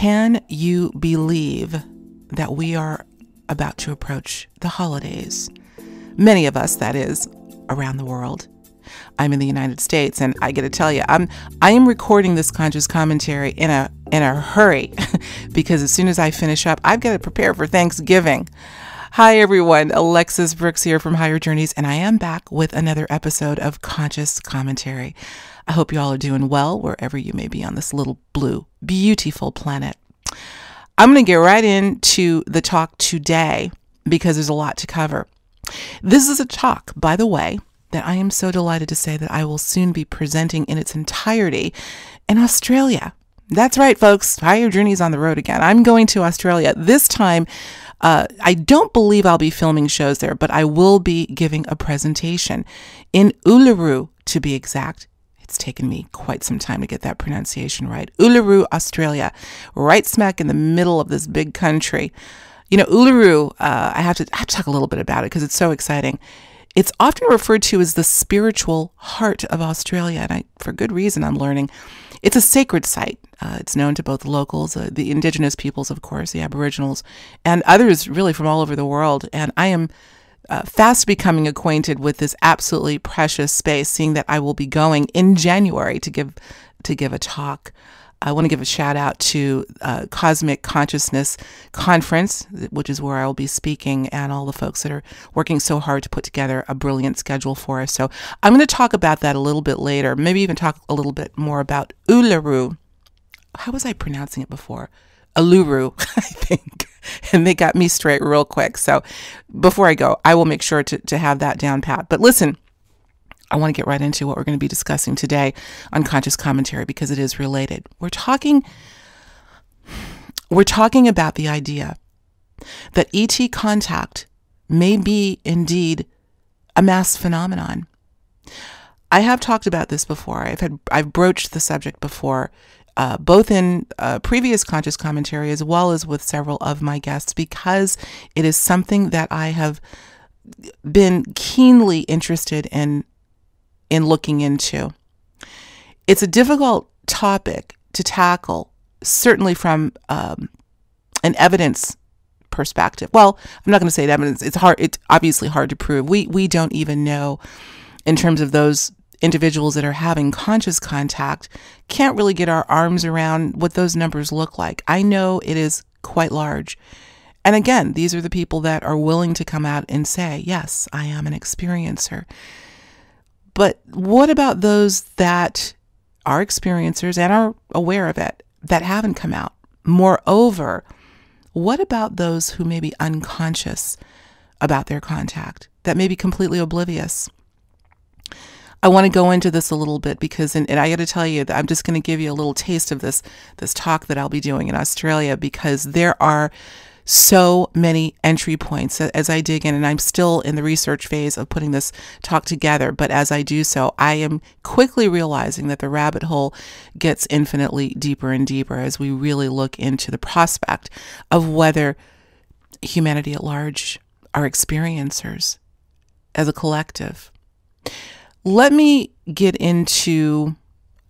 Can you believe that we are about to approach the holidays? Many of us, that is, around the world. I'm in the United States, and I got to tell you, I am recording this conscious commentary in a hurry because as soon as I finish up, I've got to prepare for Thanksgiving. Hi everyone, Alexis Brooks here from Higher Journeys, and I am back with another episode of Conscious Commentary. I hope you all are doing well wherever you may be on this little blue, beautiful planet. I'm going to get right into the talk today because there's a lot to cover. This is a talk, by the way, that I am so delighted to say that I will soon be presenting in its entirety in Australia. That's right, folks. Higher Journeys on the road again. I'm going to Australia. This time, I don't believe I'll be filming shows there, but I will be giving a presentation in Uluru, to be exact. It's taken me quite some time to get that pronunciation right. Uluru, Australia, right smack in the middle of this big country. You know, Uluru, I have to talk a little bit about it because it's so exciting. It's often referred to as the spiritual heart of Australia, and for good reason, I'm learning. It's a sacred site. It's known to both locals, the indigenous peoples, of course, the Aboriginals, and others really from all over the world. And I am fast becoming acquainted with this absolutely precious space, seeing that I will be going in January to give a talk. I want to give a shout out to Cosmic Consciousness Conference, which is where I will be speaking, and all the folks that are working so hard to put together a brilliant schedule for us. So I'm going to talk about that a little bit later, maybe even talk a little bit more about Uluru. How was I pronouncing it before? Uluru, I think. And they got me straight real quick. So before I go, I will make sure to have that down pat. But listen, I want to get right into what we're going to be discussing today on Conscious Commentary because it is related. We're talking about the idea that ET contact may be indeed a mass phenomenon. I have talked about this before. I've broached the subject before, both in previous Conscious Commentary as well as with several of my guests, because it is something that I have been keenly interested in looking into. It's a difficult topic to tackle, certainly from an evidence perspective. Well, I'm not going to say evidence. It's hard. It's obviously hard to prove. We don't even know, in terms of those individuals that are having conscious contact, can't really get our arms around what those numbers look like. I know it is quite large. And again, these are the people that are willing to come out and say, yes, I am an experiencer. But what about those that are experiencers and are aware of it that haven't come out? Moreover, what about those who may be unconscious about their contact, that may be completely oblivious? I want to go into this a little bit because, and I got to tell you that I'm just going to give you a little taste of this talk that I'll be doing in Australia, because there are so many entry points as I dig in, and I'm still in the research phase of putting this talk together. But as I do so, I am quickly realizing that the rabbit hole gets infinitely deeper and deeper as we really look into the prospect of whether humanity at large are experiencers as a collective. Let me get into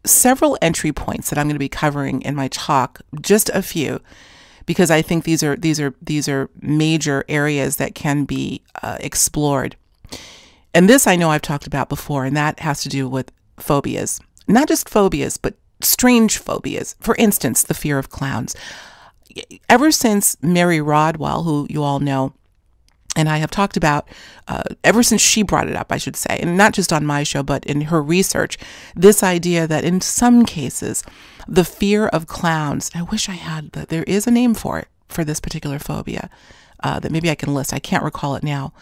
several entry points that I'm going to be covering in my talk, just a few, because I think these are major areas that can be explored. And this I know I've talked about before, and that has to do with phobias. Not just phobias, but strange phobias. For instance, the fear of clowns. Ever since Mary Rodwell, who you all know, and I have talked about, ever since she brought it up, I should say, and not just on my show, but in her research, this idea that in some cases, the fear of clowns, I wish I had that, there is a name for it, for this particular phobia that maybe I can list. I can't recall it now.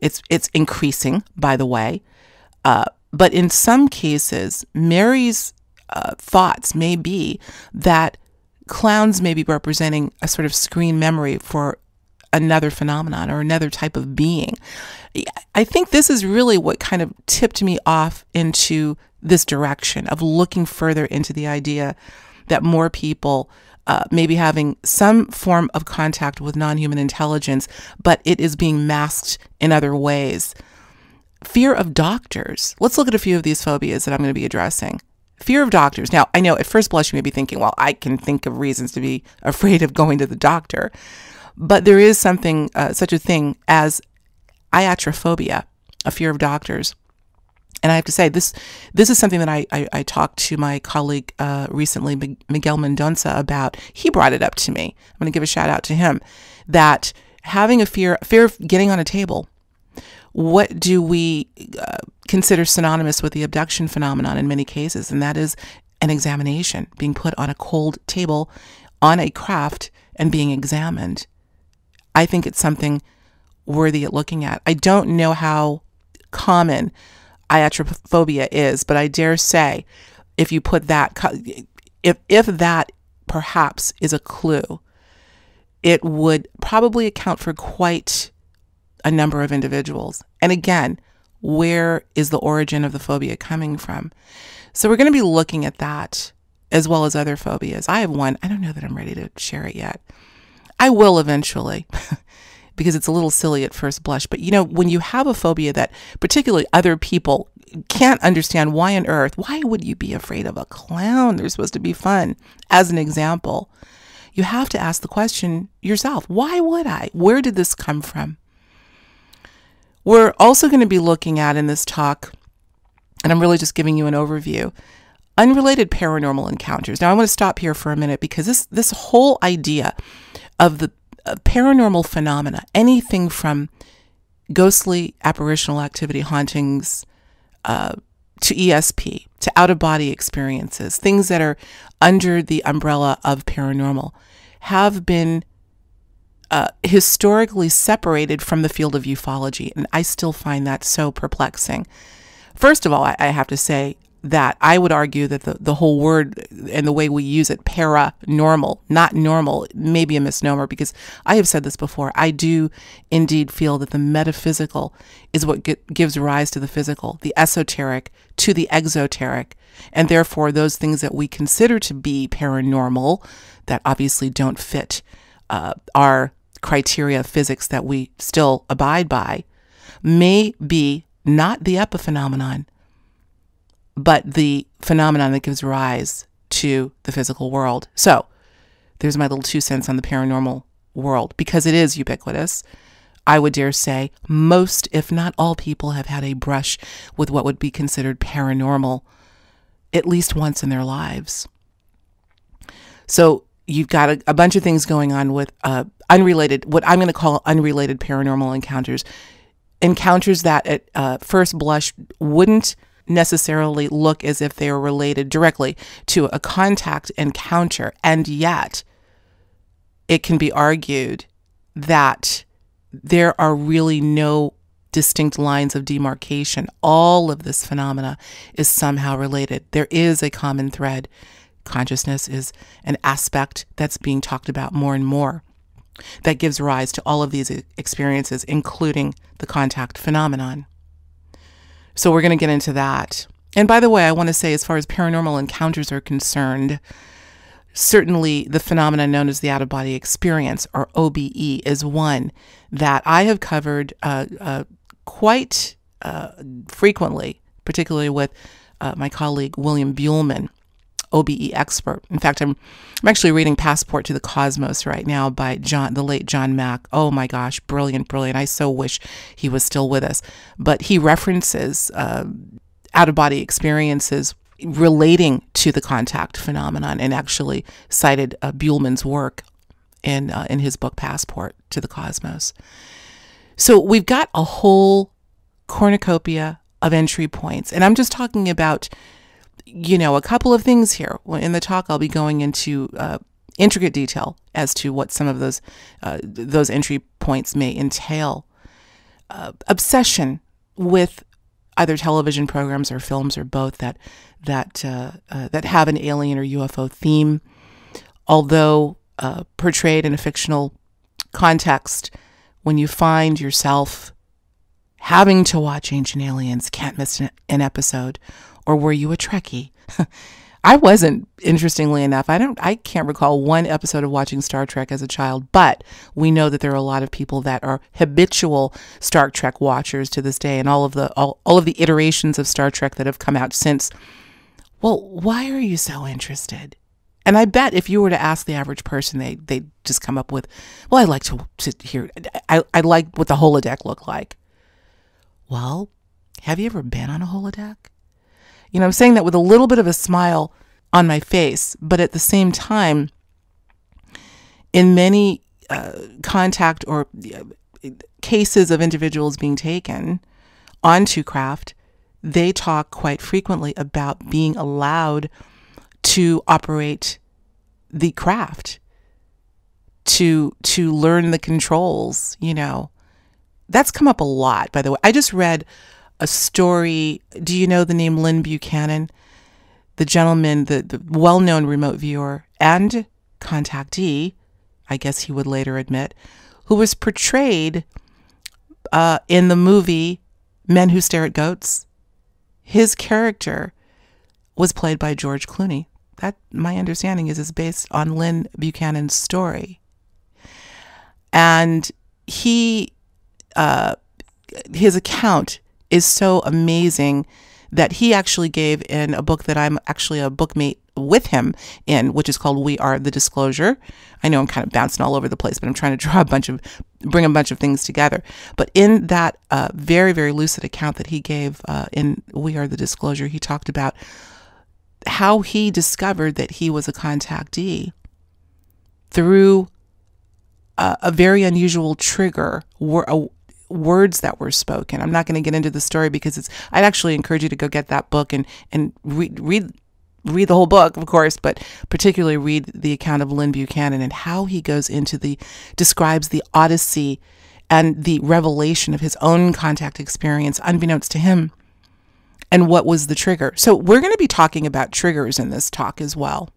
It's increasing, by the way. But in some cases, Mary's thoughts may be that clowns may be representing a sort of screen memory for another phenomenon or another type of being. I think this is really what kind of tipped me off into this direction of looking further into the idea that more people may be having some form of contact with non-human intelligence, but it is being masked in other ways. Fear of doctors. Let's look at a few of these phobias that I'm going to be addressing. Fear of doctors. Now, I know at first blush you may be thinking, well, I can think of reasons to be afraid of going to the doctor. But there is something, such a thing as iatrophobia, a fear of doctors. And I have to say, this is something that I talked to my colleague recently, Miguel Mendoza, about. He brought it up to me. I'm going to give a shout out to him. That having a fear of getting on a table, what do we consider synonymous with the abduction phenomenon in many cases? And that is an examination, being put on a cold table, on a craft, and being examined. I think it's something worthy of looking at. I don't know how common iatrophobia is, but I dare say if you put that, if that perhaps is a clue, it would probably account for quite a number of individuals. And again, where is the origin of the phobia coming from? So we're going to be looking at that as well as other phobias. I have one. I don't know that I'm ready to share it yet. I will eventually. Because it's a little silly at first blush. But, you know, when you have a phobia that particularly other people can't understand, why on earth, why would you be afraid of a clown? They're supposed to be fun. As an example, you have to ask the question yourself, why would I? Where did this come from? We're also going to be looking at in this talk, and I'm really just giving you an overview, unrelated paranormal encounters. Now, I want to stop here for a minute because this whole idea of the paranormal phenomena, anything from ghostly apparitional activity, hauntings, to ESP, to out-of-body experiences, things that are under the umbrella of paranormal, have been historically separated from the field of ufology. And I still find that so perplexing. First of all, I have to say that I would argue that the whole word and the way we use it, paranormal, not normal, may be a misnomer, because I have said this before. I do indeed feel that the metaphysical is what gives rise to the physical, the esoteric to the exoteric, and therefore those things that we consider to be paranormal that obviously don't fit our criteria of physics that we still abide by may be not the epiphenomenon, but the phenomenon that gives rise to the physical world. So there's my little 2 cents on the paranormal world, because it is ubiquitous. I would dare say most, if not all, people have had a brush with what would be considered paranormal at least once in their lives. So you've got a bunch of things going on with unrelated, what I'm going to call unrelated paranormal encounters, encounters that at first blush wouldn't necessarily look as if they are related directly to a contact encounter. And yet it can be argued that there are really no distinct lines of demarcation. All of this phenomena is somehow related. There is a common thread. Consciousness is an aspect that's being talked about more and more that gives rise to all of these experiences, including the contact phenomenon. So we're going to get into that. And by the way, I want to say, as far as paranormal encounters are concerned, certainly the phenomena known as the out-of-body experience, or OBE, is one that I have covered quite frequently, particularly with my colleague William Buhlman, OBE expert. In fact, I'm actually reading Passport to the Cosmos right now by the late John Mack. Oh my gosh, brilliant, brilliant. I so wish he was still with us. But he references out-of-body experiences relating to the contact phenomenon, and actually cited Buhlman's work in his book Passport to the Cosmos. So we've got a whole cornucopia of entry points, and I'm just talking about, you know, a couple of things here. In the talk, I'll be going into intricate detail as to what some of those entry points may entail. Obsession with either television programs or films, or both, that have an alien or UFO theme, although portrayed in a fictional context. When you find yourself having to watch Ancient Aliens, can't miss an episode. Or were you a Trekkie? I wasn't, interestingly enough. I can't recall one episode of watching Star Trek as a child, but we know that there are a lot of people that are habitual Star Trek watchers to this day, and all of the iterations of Star Trek that have come out since. well, why are you so interested? And I bet if you were to ask the average person, they'd just come up with, well, I like to hear, I like what the holodeck looked like. Well, have you ever been on a holodeck? You know, I'm saying that with a little bit of a smile on my face, but at the same time, in many contact or cases of individuals being taken onto craft, they talk quite frequently about being allowed to operate the craft, to learn the controls, you know. That's come up a lot, by the way. I just read a story. Do you know the name Lynn Buchanan? The gentleman, the well-known remote viewer and contactee, I guess he would later admit, who was portrayed in the movie Men Who Stare at Goats. His character was played by George Clooney. That, my understanding is based on Lynn Buchanan's story. And he, his account is so amazing that he actually gave in a book that I'm actually a bookmate with him in, which is called We Are the Disclosure. I know I'm kind of bouncing all over the place, but I'm trying to draw bring a bunch of things together. But in that very, very lucid account that he gave in We Are the Disclosure, he talked about how he discovered that he was a contactee through a very unusual trigger, words that were spoken. I'm not going to get into the story because it's, I'd actually encourage you to go get that book and read the whole book, of course, but particularly read the account of Lynn Buchanan and how he goes into describes the odyssey and the revelation of his own contact experience, unbeknownst to him, and what was the trigger. So we're going to be talking about triggers in this talk as well.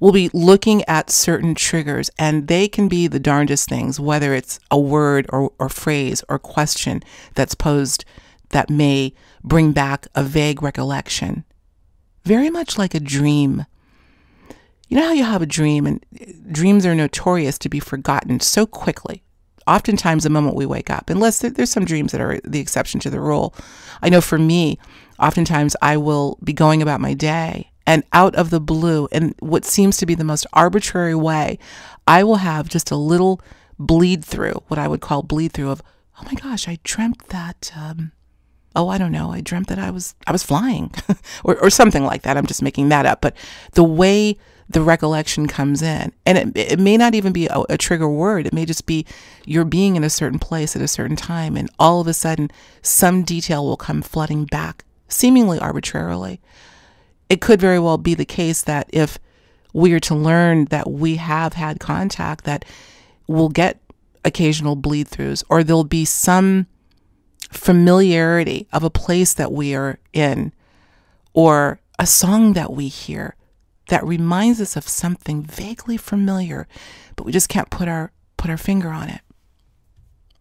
We'll be looking at certain triggers, and they can be the darndest things, whether it's a word or phrase or question that's posed that may bring back a vague recollection. Very much like a dream. You know how you have a dream, and dreams are notorious to be forgotten so quickly, oftentimes the moment we wake up, unless there's some dreams that are the exception to the rule. I know for me, oftentimes I will be going about my day, and out of the blue, in what seems to be the most arbitrary way, I will have just a little bleed through, what I would call bleed through of, oh my gosh, I dreamt that, oh, I don't know, I dreamt that I was flying or something like that. I'm just making that up. But the way the recollection comes in, and it may not even be a trigger word. It may just be you're being in a certain place at a certain time, and all of a sudden some detail will come flooding back, seemingly arbitrarily. It could very well be the case that if we are to learn that we have had contact, that we'll get occasional bleed throughs, or there'll be some familiarity of a place that we are in, or a song that we hear that reminds us of something vaguely familiar, but we just can't put our finger on it.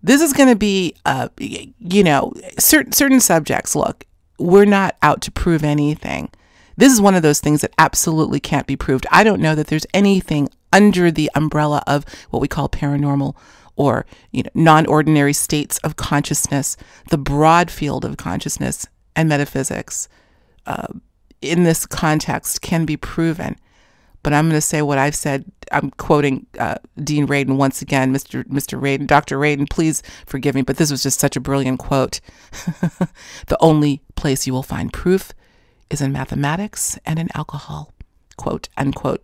This is going to be, you know, certain subjects. Look, we're not out to prove anything. This is one of those things that absolutely can't be proved. I don't know that there's anything under the umbrella of what we call paranormal or, you know, non-ordinary states of consciousness, the broad field of consciousness and metaphysics in this context can be proven. But I'm going to say what I've said. I'm quoting Dean Radin once again, Mr. Radin, Dr. Radin, please forgive me, but this was just such a brilliant quote. The only place you will find proof is in mathematics and in alcohol, quote, unquote.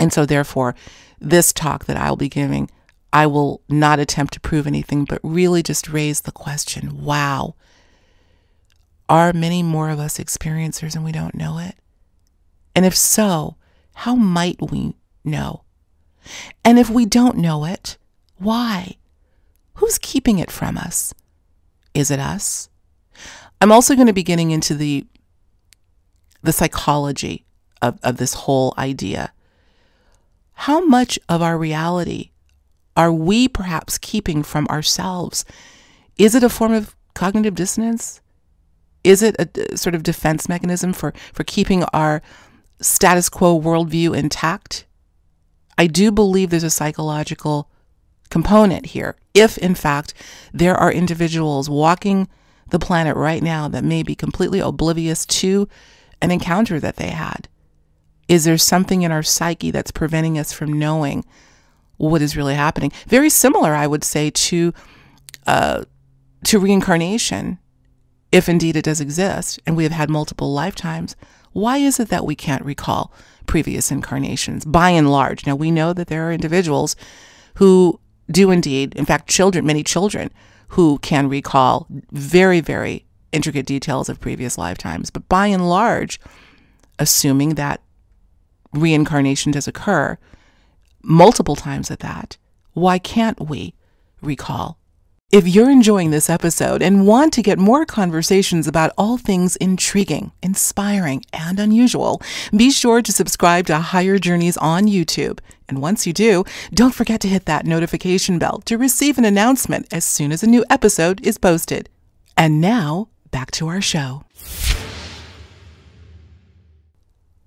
And so therefore, this talk that I'll be giving, I will not attempt to prove anything, but really just raise the question, wow, are many more of us experiencers and we don't know it? And if so, how might we know? And if we don't know it, why? Who's keeping it from us? Is it us? I'm also going to be getting into the psychology of this whole idea. How much of our reality are we perhaps keeping from ourselves? Is it a form of cognitive dissonance? Is it a sort of defense mechanism for keeping our status quo worldview intact? I do believe there's a psychological component here. If, in fact, there are individuals walking the planet right now that may be completely oblivious to an encounter that they had? Is there something in our psyche that's preventing us from knowing what is really happening? Very similar, I would say, to reincarnation, if indeed it does exist, and we have had multiple lifetimes. Why is it that we can't recall previous incarnations, by and large? Now, we know that there are individuals who do indeed, in fact, children, many children, who can recall very, very intricate details of previous lifetimes. But by and large, assuming that reincarnation does occur multiple times at that, why can't we recall? If you're enjoying this episode and want to get more conversations about all things intriguing, inspiring, and unusual, be sure to subscribe to Higher Journeys on YouTube. And once you do, don't forget to hit that notification bell to receive an announcement as soon as a new episode is posted. And now, back to our show.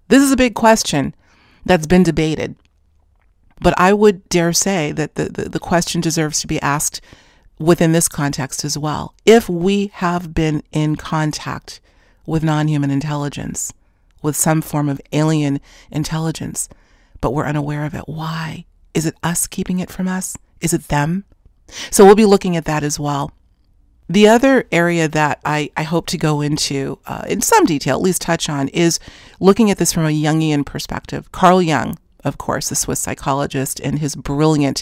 This is a big question that's been debated, but I would dare say that the question deserves to be asked within this context as well. If we have been in contact with non-human intelligence, with some form of alien intelligence, but we're unaware of it, why? Is it us keeping it from us? Is it them? So we'll be looking at that as well. The other area that I hope to go into in some detail, at least touch on, is looking at this from a Jungian perspective. Carl Jung, of course, the Swiss psychologist, and his brilliant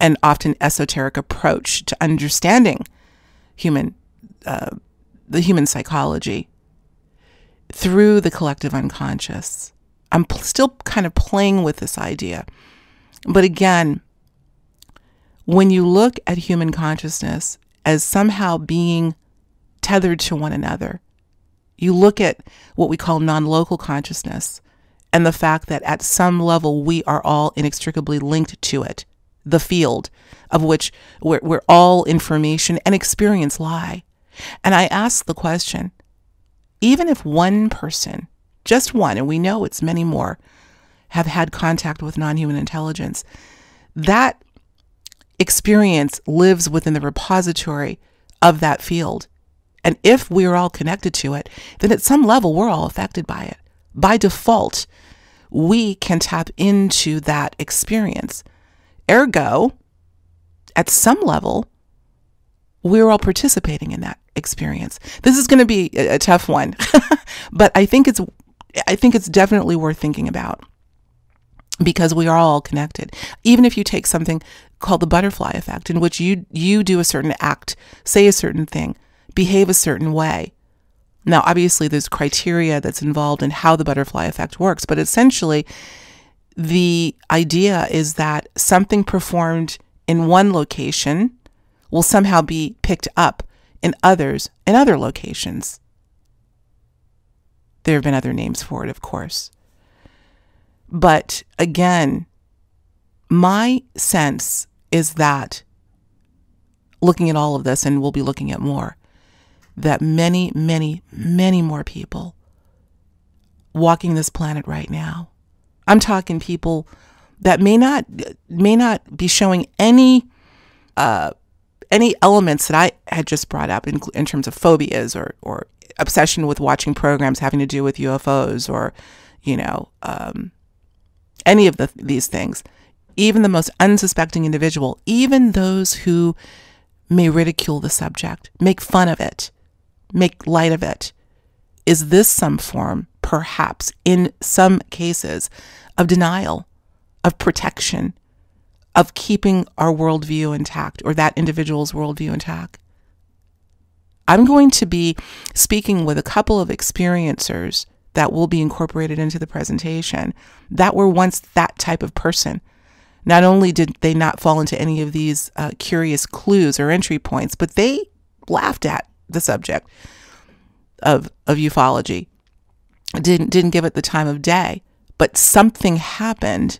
and often esoteric approach to understanding human, the human psychology through the collective unconscious. I'm still kind of playing with this idea. But again, when you look at human consciousness as somehow being tethered to one another, you look at what we call non-local consciousness and the fact that at some level we are all inextricably linked to it, the field of which where all information and experience lie. And I ask the question, even if one person, just one, and we know it's many more, have had contact with non-human intelligence, that experience lives within the repository of that field. And if we're all connected to it, then at some level, we're all affected by it. By default, we can tap into that experience. Ergo, at some level, we're all participating in that experience. This is going to be a tough one, but I think it's definitely worth thinking about because we are all connected. Even if you take something called the butterfly effect, in which you do a certain act, say a certain thing, behave a certain way. Now, obviously, there's criteria that's involved in how the butterfly effect works, but essentially, the idea is that something performed in one location will somehow be picked up in others in other locations. There have been other names for it, of course. But again, my sense is that looking at all of this, and we'll be looking at more, that many, many, many more people walking this planet right now. I'm talking people that may not be showing any elements that I had just brought up in terms of phobias or obsession with watching programs having to do with UFOs or, you know, any of these things. Even the most unsuspecting individual, even those who may ridicule the subject, make fun of it, make light of it. Is this some form, perhaps, in some cases, of denial, of protection, of keeping our worldview intact or that individual's worldview intact? I'm going to be speaking with a couple of experiencers that will be incorporated into the presentation that were once that type of person. Not only did they not fall into any of these curious clues or entry points, but they laughed at the subject of ufology. Didn't give it the time of day, but something happened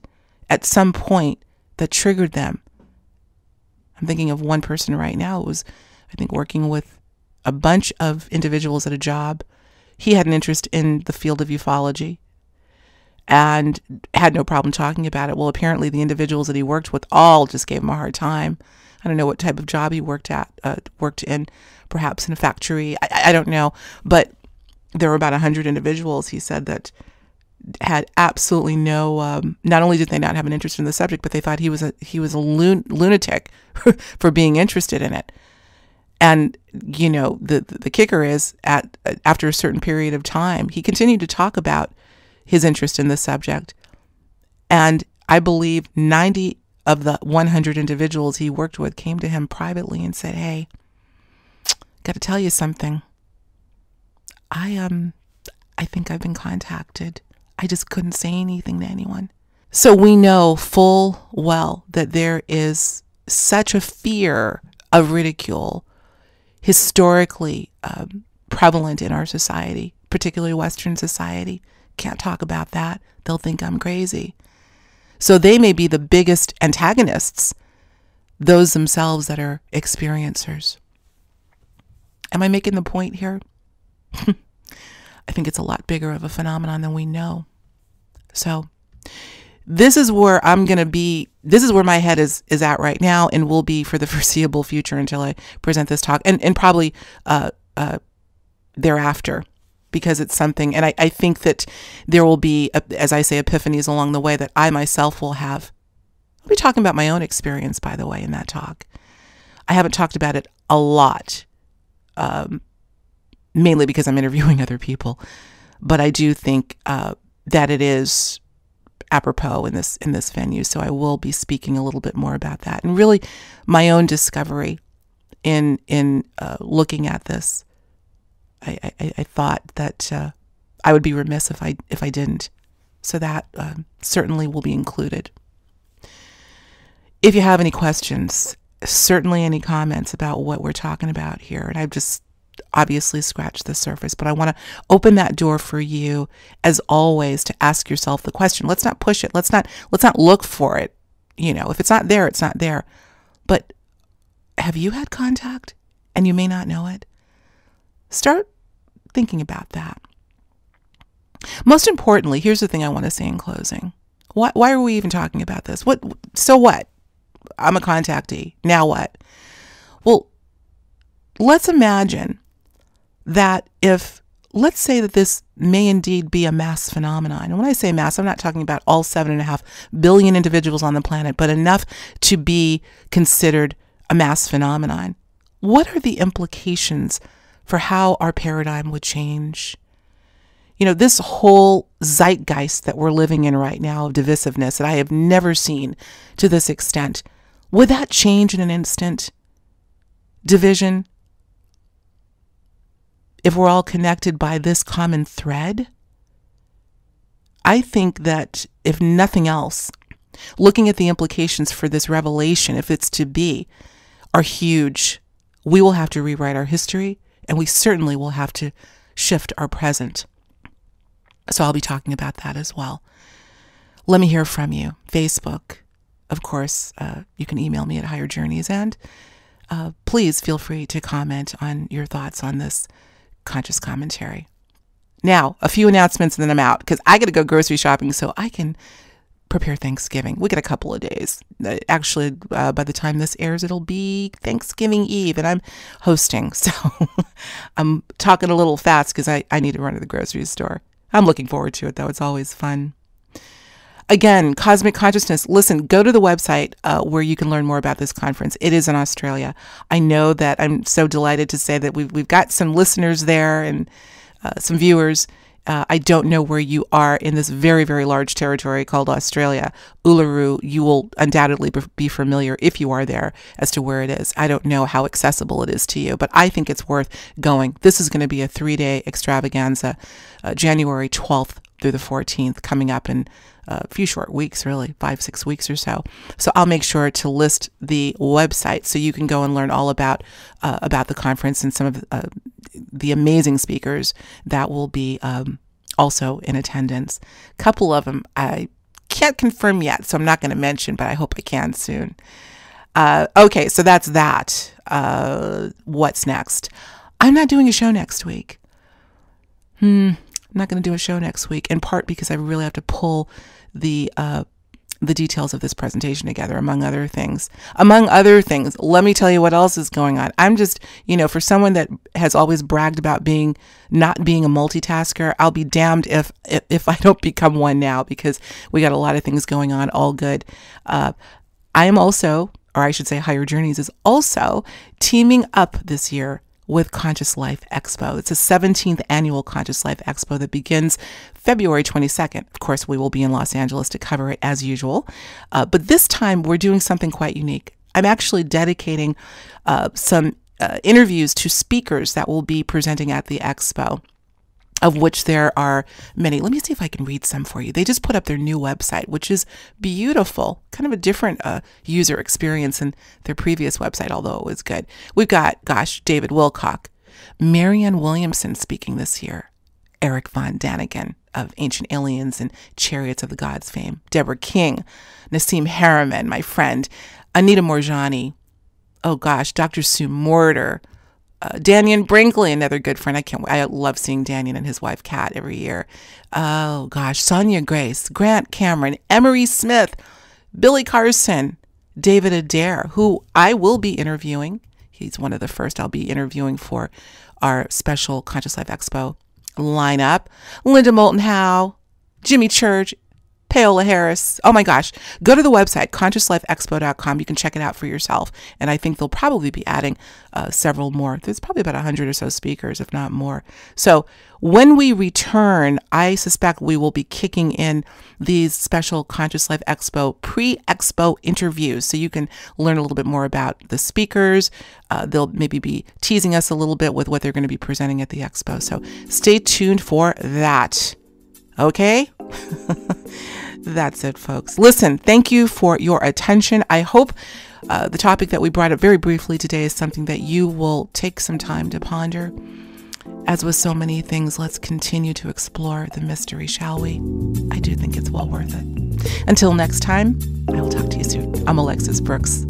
at some point that triggered them. I'm thinking of one person right now who was, I think, working with a bunch of individuals at a job. He had an interest in the field of ufology and had no problem talking about it. Well, apparently the individuals that he worked with all just gave him a hard time. I don't know what type of job he worked in, perhaps in a factory. I don't know, but there were about 100 individuals, he said, that had absolutely no, not only did they not have an interest in the subject, but they thought he was a lunatic for being interested in it. And, you know, the kicker is, after a certain period of time, he continued to talk about his interest in the subject. And I believe 90 of the 100 individuals he worked with came to him privately and said, "Hey, got to tell you something. I think I've been contacted. I just couldn't say anything to anyone." So we know full well that there is such a fear of ridicule historically prevalent in our society, particularly Western society. Can't talk about that. They'll think I'm crazy. So they may be the biggest antagonists, those themselves that are experiencers. Am I making the point here? I think it's a lot bigger of a phenomenon than we know. So this is where I'm going to be. This is where my head is at right now and will be for the foreseeable future until I present this talk and probably thereafter, because it's something. And I think that there will be, as I say, epiphanies along the way that I myself will have. I'll be talking about my own experience, by the way, in that talk. I haven't talked about it a lot, mainly because I'm interviewing other people, but I do think that it is apropos in this venue. So I will be speaking a little bit more about that and really my own discovery in looking at this. I thought that I would be remiss if I didn't. So that certainly will be included. If you have any questions, certainly any comments about what we're talking about here, and I've just obviously scratch the surface, but I want to open that door for you, as always, to ask yourself the question. Let's not push it. Let's not look for it. You know, if it's not there, it's not there. But have you had contact and you may not know it? Start thinking about that. Most importantly, here's the thing I want to say in closing. Why are we even talking about this? What? So what? I'm a contactee. Now what? Well, let's imagine that let's say that this may indeed be a mass phenomenon. And when I say mass, I'm not talking about all 7.5 billion individuals on the planet, but enough to be considered a mass phenomenon. What are the implications for how our paradigm would change? You know, this whole zeitgeist that we're living in right now of divisiveness that I have never seen to this extent, would that change in an instant? Division? If we're all connected by this common thread? I think that if nothing else, looking at the implications for this revelation, if it's to be, are huge. We will have to rewrite our history, and we certainly will have to shift our present. So I'll be talking about that as well. Let me hear from you. Facebook, of course, you can email me at higherjourneys, and please feel free to comment on your thoughts on this conscious commentary. Now, a few announcements and then I'm out, because I got to go grocery shopping so I can prepare Thanksgiving. We got a couple of days. Actually, by the time this airs, it'll be Thanksgiving Eve and I'm hosting. So I'm talking a little fast because I need to run to the grocery store. I'm looking forward to it, though. It's always fun. Again, Cosmic Consciousness, listen, go to the website where you can learn more about this conference. It is in Australia. I know that I'm so delighted to say that we've got some listeners there and some viewers. I don't know where you are in this very, very large territory called Australia. Uluru, you will undoubtedly be familiar if you are there as to where it is. I don't know how accessible it is to you, but I think it's worth going. This is going to be a 3-day extravaganza, January 12th through the 14th, coming up in a few short weeks, really, 5-6 weeks or so. So I'll make sure to list the website so you can go and learn all about the conference and some of the amazing speakers that will be also in attendance. A couple of them I can't confirm yet, so I'm not going to mention, but I hope I can soon. Okay, so that's that. What's next? I'm not doing a show next week. I'm not going to do a show next week, in part because I really have to pull the the details of this presentation together, among other things. Among other things, let me tell you what else is going on. I'm just, you know, for someone that has always bragged about not being a multitasker, I'll be damned if I don't become one now, because we got a lot of things going on, all good. I am also, or I should say Higher Journeys is also teaming up this year with Conscious Life Expo. It's the 17th annual Conscious Life Expo that begins February 22nd. Of course, we will be in Los Angeles to cover it as usual. But this time we're doing something quite unique. I'm actually dedicating some interviews to speakers that will be presenting at the expo, of which there are many. Let me see if I can read some for you. They just put up their new website, which is beautiful, kind of a different user experience than their previous website, although it was good. We've got, gosh, David Wilcock, Marianne Williamson speaking this year, Erich Von Däniken of Ancient Aliens and Chariots of the Gods fame, Deborah King, Nassim Haramein, my friend, Anita Morjani, oh gosh, Dr. Sue Morter, Dannion Brinkley, another good friend. I love seeing Dannion and his wife Kat every year. Oh gosh, Sonia Grace, Grant Cameron, Emery Smith, Billy Carson, David Adair, who I will be interviewing. He's one of the first I'll be interviewing for our special Conscious Life Expo lineup. Linda Moulton Howe, Jimmy Church, Paola Harris. Oh my gosh. Go to the website, consciouslifeexpo.com. You can check it out for yourself. And I think they'll probably be adding several more. There's probably about 100 or so speakers, if not more. So when we return, I suspect we will be kicking in these special Conscious Life Expo pre-expo interviews. So you can learn a little bit more about the speakers. They'll maybe be teasing us a little bit with what they're going to be presenting at the expo. So stay tuned for that. Okay? That's it, folks. Listen, thank you for your attention. I hope the topic that we brought up very briefly today is something that you will take some time to ponder. As with so many things, let's continue to explore the mystery, shall we? I do think it's well worth it. Until next time, I will talk to you soon. I'm Alexis Brooks.